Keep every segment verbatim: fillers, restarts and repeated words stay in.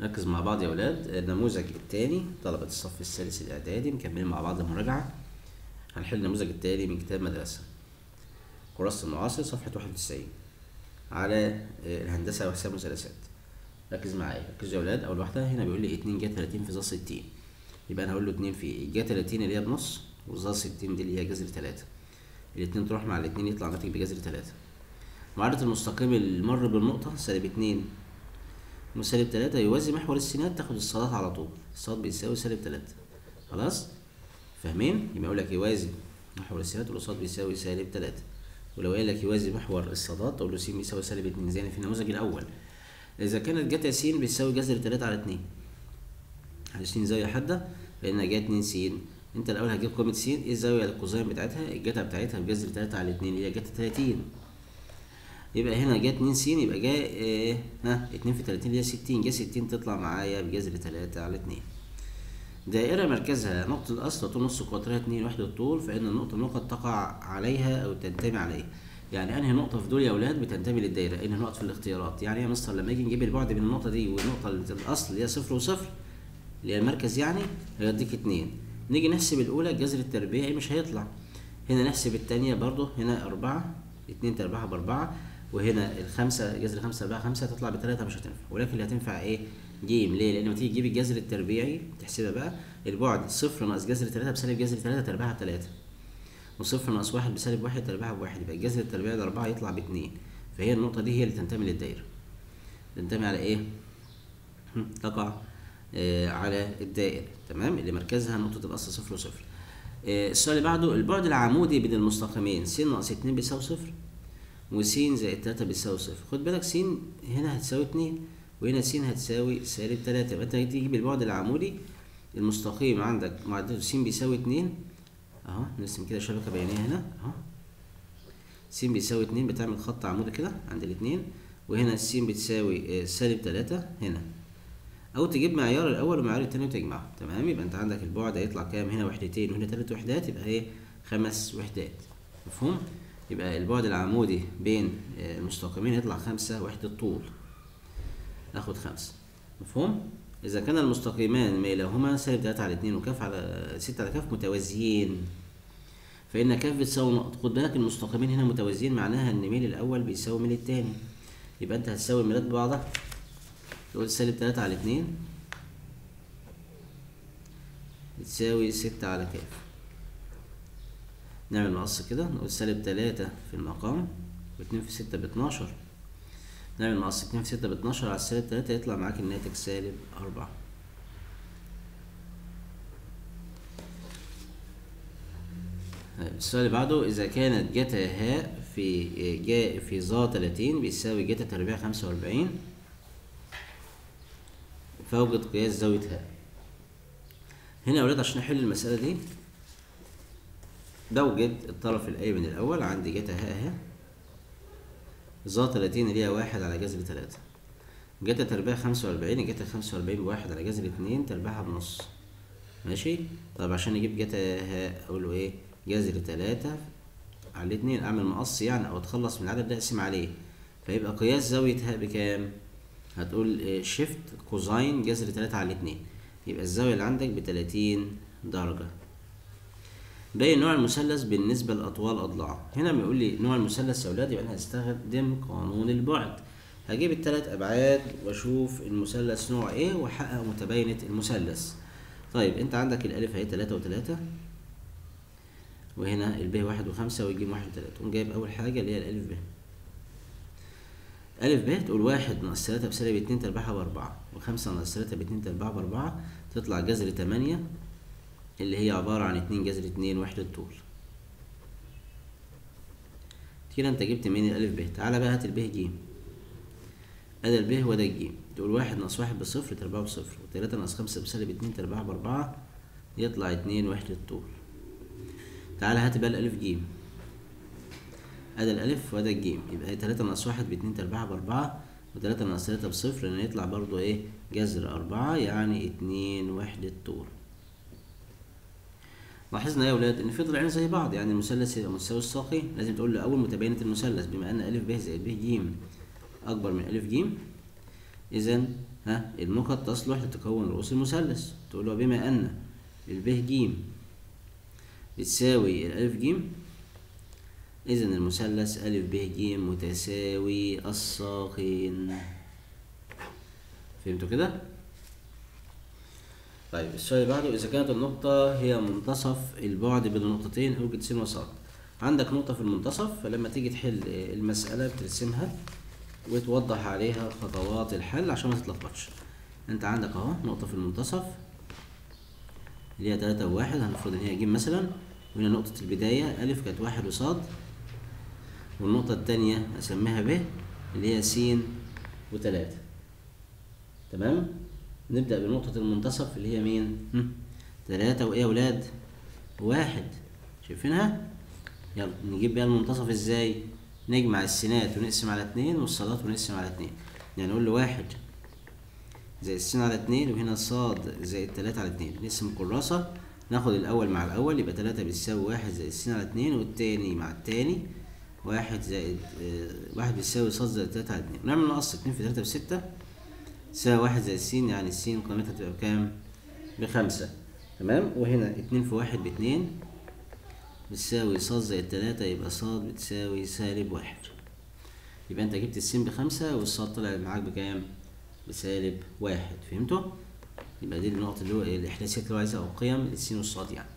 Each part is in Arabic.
نركز مع بعض يا اولاد. النموذج التاني طلبة الصف الثالث الاعدادي مكملين مع بعض المراجعة. هنحل النموذج التالي من كتاب مدرسة كراسة المعاصر صفحة واحد وتسعين على الهندسة وحساب مثلثات. ركز معايا، ركزوا يا اولاد. اول واحدة هنا بيقول لي اتنين جا تلاتين في زاوية ستين، يبقى انا هقول له اتنين في ايه؟ جا تلاتين اللي هي بنص، والزاوية ستين دي اللي هي جذر تلاتة، الاتنين تروح مع الاتنين يطلع ناتج بجذر تلاتة. معادلة المستقيم اللي مر بالنقطة سالب اتنين وسالب تلاتة يوازي محور السينات، تاخد السطات على طول، السطات بيساوي سالب تلاتة. خلاص؟ فاهمين؟ يبقى يقول لك يوازي محور السينات والوسط بيساوي سالب تلاتة، ولو قال لك يوازي محور السطات أقول له س بيساوي سالب اتنين زي في النموذج الأول. إذا كانت جتا س بتساوي جذر تلاتة على اتنين، على س زاوية حادة لأنها جاية اتنين س، أنت الأول هتجيب قيمة س، إيه الزاوية القوسين بتاعتها؟ الجتا بتاعتها بجذر تلاتة على اتنين هي جتا تلاتين. يبقى هنا جا اتنين س، يبقى جا إيه؟ ها اتنين في تلاتين اللي هي ستين، جا ستين تطلع معايا بجذر تلاتة على اتنين. دائرة مركزها نقطة الأصل وطول نص قطرها اتنين وحدة الطول، فإن النقطة النقط تقع عليها أو تنتمي عليها. يعني أنهي نقطة في دول يا أولاد بتنتمي للدائرة؟ أنهي نقطة في الاختيارات؟ يعني يا مستر لما أجي نجيب البعد بين النقطة دي والنقطة الأصل اللي هي صفر وصفر اللي هي المركز يعني هيديك اتنين، نيجي نحسب الأولى الجذر التربيعي مش هيطلع، هنا نحسب التانية برضه، هنا أربعة اتنين تربعها بأربعة، وهنا الخمسة جذر خمسة أربعة خمسة هتطلع بتلاتة مش هتنفع، ولكن اللي هتنفع إيه؟ جيم. ليه؟ لأن لما تيجي تجيب الجذر التربيعي تحسبها بقى، البعد صفر ناقص جذر تلاتة بسالب جذر تلاتة تربعها بتلاتة، وصفر ناقص واحد بسالب واحد تربعها بواحد، يبقى الجذر التربيعي ده أربعة يطلع باتنين، فهي النقطة دي هي اللي تنتمي للدايرة. تنتمي على إيه؟ تقع آه على الدائرة، تمام؟ اللي مركزها نقطة الأصل صفر وصفر. السؤال اللي بعده، البعد العمودي بين المستقيمين س ناقص اتنين بيساوي صفر، وس زائد تلاتة بيساوي صفر. خد بالك س هنا هتساوي اتنين وهنا س هتساوي سالب تلاتة، يبقى انت تجيب البعد العمودي المستقيم عندك معادلته س بيساوي اتنين، اهو نرسم كده شبكه بينيه هنا اهو، س بيساوي اتنين بتعمل خط عمودي كده عند الاتنين، وهنا س بتساوي سالب تلاتة هنا، او تجيب معيار الاول ومعيار التاني وتجمعه، تمام؟ يبقى انت عندك البعد هيطلع كام؟ هنا وحدتين وهنا تلات وحدات، يبقى ايه؟ خمس وحدات. مفهوم؟ يبقى البعد العمودي بين المستقيمين هيطلع خمسة وحدة طول، ناخد خمسة. مفهوم؟ اذا كان المستقيمان ميلهما سالب تلاتة على اتنين وكاف على ستة على كاف متوازيين، فان كاف بتساوي نقط. خد بالك المستقيمين هنا متوازيين، معناها ان ميل الاول بيساوي ميل التاني، يبقى انت هتساوي الميلات ببعضها، تقول سالب تلاتة على اتنين بتساوي ستة على كاف. نعمل مقص كده، نقول سالب تلاتة في المقام واتنين في ستة باتناشر، نعمل مقص اتنين في ستة باتناشر على سالب تلاتة يطلع معاك الناتج سالب أربعة. السؤال اللي بعده، إذا كانت جتا ه في جا في ظا تلاتين بيساوي جتا تربيع خمسة وأربعين، فأوجد قياس زاوية ه. هنا يا ولاد عشان أحل المسألة دي بوجد الطرف الأيمن الأول، عندي جتا ه أهي ظا تلاتين اللي هي واحد على جذر تلاتة، جتا تربيع خمسة وأربعين، جتا خمسة وأربعين بواحد على جذر اتنين تربيعها بنص، ماشي؟ طب عشان أجيب جتا ه أقول له إيه؟ جذر تلاتة على اتنين، أعمل مقص يعني أو أتخلص من العدد ده أقسم عليه، فيبقى قياس زاوية ه بكام؟ هتقول شيفت كوزين جذر تلاتة على اتنين، يبقى الزاوية اللي عندك بتلاتين درجة. باين نوع المثلث بالنسبة لأطوال أضلاعه. هنا بيقول لي نوع المثلث يا ولاد، يبقى أنا هستخدم قانون البعد، هجيب التلات أبعاد وأشوف المثلث نوع إيه وأحقق متباينة المثلث. طيب أنت عندك الألف أهي تلاتة وتلاتة، وهنا الب واحد وخمسة والجيم واحد وتلاتة، قوم جايب أول حاجة اللي هي الألف ب. ألف ب تقول واحد ناقص تلاتة بسالب اتنين تربعها بأربعة، وخمسة ناقص تلاتة باتنين تربعها بأربعة، تطلع جذر تمانية اللي هي عبارة عن اتنين جذر اتنين وحدة طول. كده انت جبت منين الألف ب؟ تعالى بقى هات الب ج. أدا الب وأدا الج، تقول واحد ناقص واحد بصفر تربعه بصفر، وتلاتة ناقص خمسة بسالب اتنين تربعها بأربعة، يطلع اتنين وحدة طول. تعالى هات بقى الألف ج. أدا الألف وأدا الج، يبقى تلاتة ناقص واحد باتنين تربعها بأربعة، وتلاتة ناقص تلاتة بصفر، لأن يطلع برضه إيه؟ جذر أربعة، يعني اتنين وحدة طول. لاحظنا يا ولاد ان في ضلعين زي بعض، يعني المثلث يبقى متساوي الساقين لازم تقول له اول متباينه المثلث، بما ان ا ب زائد ب ج اكبر من ا ج، اذا ها النقط تصلح لتكون رؤوس المثلث. تقول له بما ان الب ج بتساوي الألف ج، إذا المثلث أ ب ج متساوي الساقين. فهمتوا كده؟ طيب السؤال اللي بعده، إذا كانت النقطة هي منتصف البعد بين النقطتين أوجد سين وساق. عندك نقطة في المنتصف، فلما تيجي تحل المسألة بترسمها وتوضح عليها خطوات الحل عشان ما تتلخبطش. أنت عندك أهو نقطة في المنتصف اللي هي تلاتة وواحد، هنفرض إن هي ج مثلا، وهنا نقطة البداية أ كانت واحد وص، والنقطة التانية أسميها ب اللي هي س وتلاتة. تمام؟ نبدأ بنقطة المنتصف اللي هي مين؟ تلاتة وإيه يا ولاد؟ واحد. شايفينها؟ يلا نجيب بيها المنتصف إزاي؟ نجمع السينات ونقسم على اتنين والصادات ونقسم على اتنين. يعني نقول له واحد زائد السين على اتنين، وهنا الصاد زائد تلاتة على اتنين. نقسم كراسة، ناخد الأول مع الأول، يبقى تلاتة بتساوي واحد زائد السين على اتنين، والتاني مع التاني واحد زائد واحد بتساوي صاد زائد تلاتة على اتنين. ونعمل نقص اتنين في تلاتة في ستة تساوي واحد زائد س، يعني الس قيمتها تبقى بكام؟ بخمسة. تمام؟ وهنا اتنين في واحد باتنين بتساوي ص زائد تلاتة، يبقى ص بتساوي سالب واحد. يبقى انت جبت الس بخمسة والص طلع معاك بكام؟ بسالب واحد. فهمتوا؟ يبقى دي النقطة اللي هو الإحداثيات اللي هو عايزها، أو قيم الس والصاد يعني.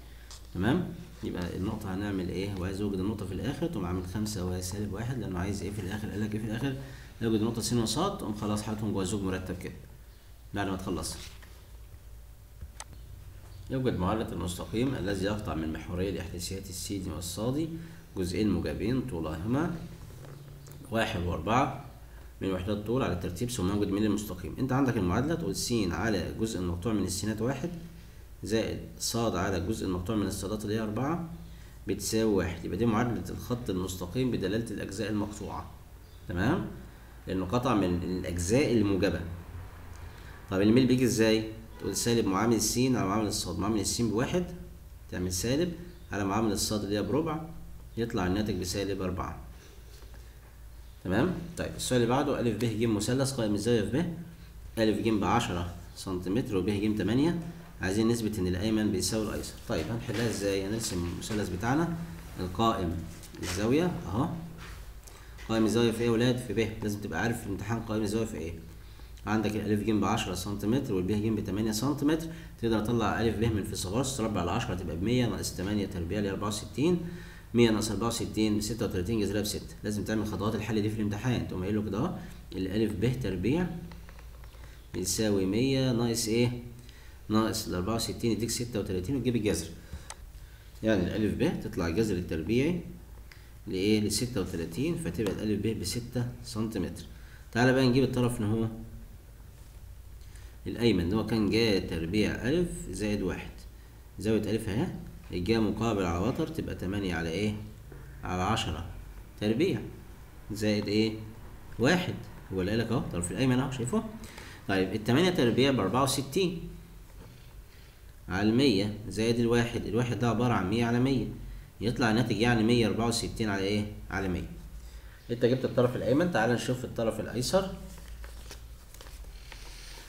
تمام؟ يبقى النقطة هنعمل إيه؟ وعايز أوجد النقطة في الآخر، تقوم عامل خمسة وسالب واحد، لأنه عايز إيه في الآخر؟ قال لك إيه في الآخر؟ اوجد نقطة س وص، تقوم خلاص حالتهم جوه زوج مرتب كده بعد ما تخلصها. يوجد معادلة المستقيم الذي يقطع من محوري الإحداثيات السيدي والصادي جزئين موجبين طولهما واحد وأربعة من وحدات طول على الترتيب، ثم يوجد من المستقيم. أنت عندك المعادلة تقول س على جزء المقطوع من السينات واحد زائد ص على جزء المقطوع من الصادات اللي هي أربعة بتساوي واحد. يبقى دي معادلة الخط المستقيم بدلالة الأجزاء المقطوعة. تمام؟ لأنه قطع من الأجزاء الموجبة. طب الميل بيجي إزاي؟ تقول سالب معامل س على معامل الصاد، معامل الس بواحد تعمل سالب على معامل الصاد اللي هي بربع، يطلع الناتج بسالب أربعة. تمام؟ طيب السؤال اللي بعده، أ ب ج مثلث قائم الزاوية في ب، أ ج ب عشرة سنتيمتر وب ج تمانية، عايزين نثبت إن الأيمن بيساوي الأيسر. طيب هنحلها إزاي؟ هنرسم المثلث بتاعنا القائم الزاوية أهو. قائم الزاوية في ايه يا ولاد؟ في ب. لازم تبقى عارف في الامتحان قائم الزاوية في ايه. عندك الألف ج ب عشرة سنتيمتر والب ج ب تمانية سنتيمتر. تقدر تطلع ألف ب من فيثاغورس تربع على عشرة تبقى ب مية ناقص تمانية تربيع ل أربعة وستين، مية ناقص أربعة وستين ب ستة وتلاتين جذرها ب ستة. لازم تعمل خطوات الحل دي في الامتحان، تقوم قايل له كده اهو الألف ب تربيع بيساوي مية ناقص ايه؟ ناقص ال أربعة وستين يديك ستة وتلاتين وتجيب الجذر. يعني الألف ب تطلع الجذر التربيعي لإيه؟ ل ستة وتلاتين، فتبقى الألف ب ب ستة سنتيمتر. تعالى بقى نجيب الطرف اللي هو الأيمن اللي هو كان جا تربيع ألف زائد واحد. زاوية ألف أهي، الجا مقابل على وتر تبقى تمانية على إيه؟ على عشرة تربيع زائد إيه؟ واحد. هو اللي قالك أهو الطرف الأيمن أهو، شايفه؟ طيب التمانية تربيع بأربعة وستين على المية زائد الواحد، الواحد ده عبارة عن مية على مية، يطلع الناتج يعني مية وأربعة وستين على ايه؟ على مية. انت جبت الطرف الايمن، تعال نشوف الطرف الايسر.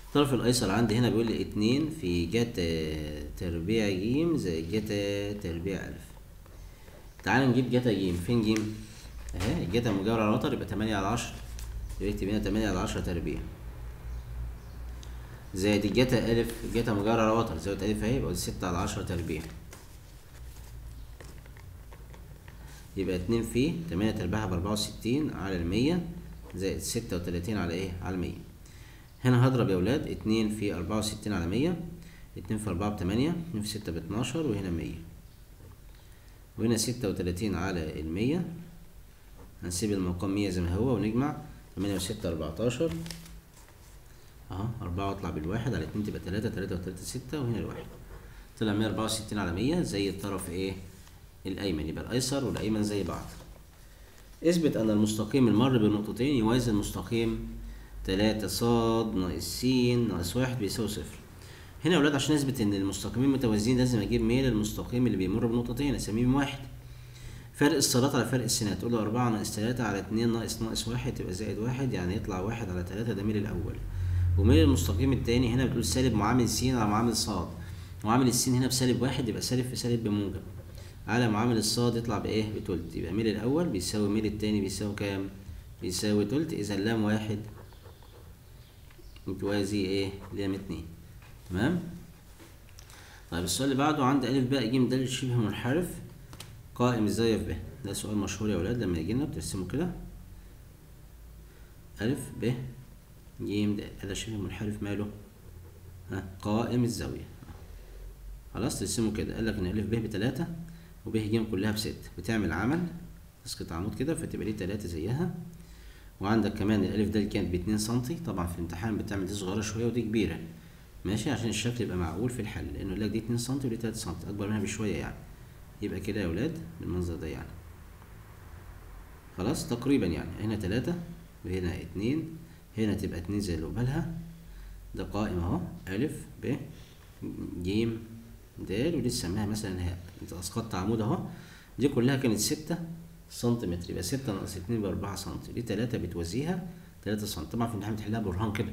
الطرف الايسر عندي هنا بيقول لي اتنين في جتا تربيع ج زائد جتا تربيع ألف. تعال نجيب جتا ج، فين ج؟ اهي جتا مجاورة على الوتر يبقى تمانية على عشرة، يبقى اكتب هنا تمانية على عشرة تربيع زائد الجتا ألف، الجتا مجاورة على الوتر زاوية ألف اهي، يبقى ستة على عشرة تربيع. يبقى اتنين في تمانية تربيعها بأربعة وستين على المية زائد ستة وتلاتين على ايه؟ على المية. هنا هضرب يا ولاد اتنين في أربعة وستين على مية، اتنين في أربعة بتمانية، اتنين في ستة باتناشر، وهنا مية، وهنا ستة وتلاتين على المية. هنسيب المقام مية زي ما هو ونجمع تمانية وستة أربعتاشر اهو، أربعة واطلع بالواحد على اتنين تبقى تلاتة، تلاتة وتلاتة ستة، وهنا الواحد. طلع مية أربعة وستين على مية زي الطرف ايه؟ الأيمن. يبقى الأيسر والأيمن زي بعض. اثبت أن المستقيم المر بالنقطتين يوازي المستقيم تلاتة ص ناقص س ناقص واحد بيساوي صفر. هنا يا ولاد عشان اثبت إن المستقيمين متوازيين لازم أجيب ميل المستقيم اللي بيمر بنقطتين أسميه واحد. فرق الصادات على فرق السينات، تقول له أربعة ناقص تلاتة على اتنين ناقص ناقص واحد تبقى زائد واحد، يعني يطلع واحد على تلاتة، ده ميل الأول. وميل المستقيم التاني هنا بتقول سالب معامل س على معامل ص، معامل الس هنا بسالب واحد يبقى سالب في سالب بموجب، على معامل الص يطلع بايه؟ بتلت، يبقى ميل الاول بيساوي ميل التاني بيساوي كام؟ بيساوي تلت. اذا لام واحد بتوازي ايه؟ لام اتنين. تمام؟ طيب السؤال اللي بعده عند أ ب ج د شبه منحرف قائم ازاي في ب؟ ده سؤال مشهور يا ولاد، لما يجي لنا بترسمه كده أ ب ج د شبه منحرف ماله؟ ها قائم الزاوية. خلاص ترسمه كده، قال لك ان أ ب بتلاتة وب ج كلها بستة، بتعمل عمل تسقط عمود كده فتبقى ليه تلاتة زيها، وعندك كمان الألف ده اللي كانت باتنين سنتي، طبعا في الامتحان بتعمل دي صغيرة شوية ودي كبيرة ماشي عشان الشكل يبقى معقول في الحل، لأنه يقول لك دي اتنين سنتي ودي تلاتة سنتي أكبر منها بشوية يعني، يبقى كده يا ولاد بالمنظر ده يعني خلاص تقريبا يعني، هنا تلاتة وهنا اتنين، هنا تبقى اتنين زي اللي قبلها، ده قائم أهو أ ب ج د ودي سماها مثلا هاء، أنت أسقطت عمود أهو، دي كلها كانت ستة سنتيمتر، يبقى ستة ناقص اتنين بأربعة سنتي، دي تلاتة بتوازيها تلاتة سنتي، طبعا في الامتحان بتحلها برهان كده،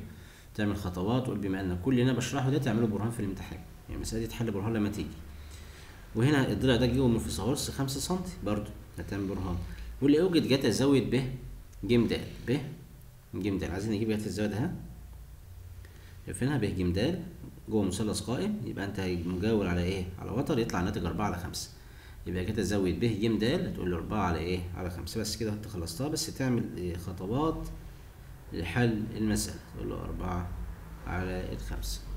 تعمل خطوات وتقول بما ان كل اللي انا بشرحه ده تعمله برهان في الامتحان، يعني المسألة دي تحل برهان لما تيجي. وهنا الضلع ده جوه منفصلهوش خمسة سنتي برضه هتعمل برهان، واللي اوجد جتا زاوية ب ج د ب ج د، عايزين نجيب جتا الزاوية ده ها شايفينها ب ج د جوه مثلث قائم، يبقى انت مجاور على ايه؟ على وتر، يطلع الناتج أربعة على خمسة، يبقى كده زاوية ب ج د هتقول له أربعة على ايه؟ على خمسة. بس كده انت خلصتها، بس تعمل خطوات لحل المسألة، تقول له أربعة على الخمسة.